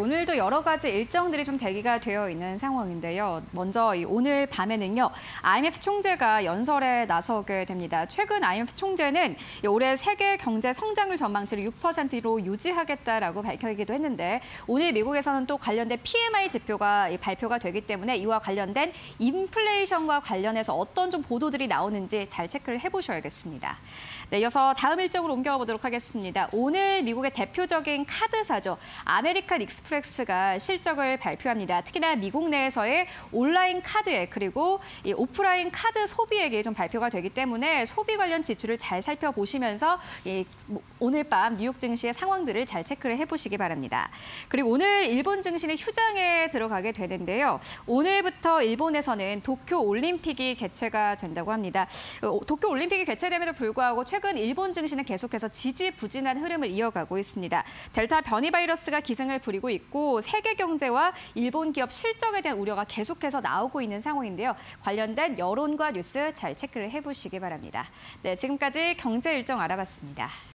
오늘도 여러 가지 일정들이 좀 대기가 되어 있는 상황인데요. 먼저 오늘 밤에는요, IMF 총재가 연설에 나서게 됩니다. 최근 IMF 총재는 올해 세계 경제 성장률 전망치를 6%로 유지하겠다라고 밝히기도 했는데, 오늘 미국에서는 또 관련된 PMI 지표가 발표가 되기 때문에 이와 관련된 인플레이션과 관련해서 어떤 좀 보도들이 나오는지 잘 체크를 해보셔야겠습니다. 네, 이어서 다음 일정으로 옮겨가 보도록 하겠습니다. 오늘 미국의 대표적인 카드사죠, 아메리칸 익스프레스가 실적을 발표합니다. 특히나 미국 내에서의 온라인 카드액 그리고 이 오프라인 카드 소비액이 좀 발표가 되기 때문에 소비 관련 지출을 잘 살펴보시면서 오늘 밤 뉴욕 증시의 상황들을 잘 체크를 해보시기 바랍니다. 그리고 오늘 일본 증시는 휴장에 들어가게 되는데요. 오늘부터 일본에서는 도쿄올림픽이 개최가 된다고 합니다. 도쿄올림픽이 개최됨에도 불구하고 최근 일본 증시는 계속해서 지지부진한 흐름을 이어가고 있습니다. 델타 변이 바이러스가 기승을 부리고 있고 세계 경제와 일본 기업 실적에 대한 우려가 계속해서 나오고 있는 상황인데요. 관련된 여론과 뉴스 잘 체크를 해보시기 바랍니다. 네, 지금까지 경제 일정 알아봤습니다.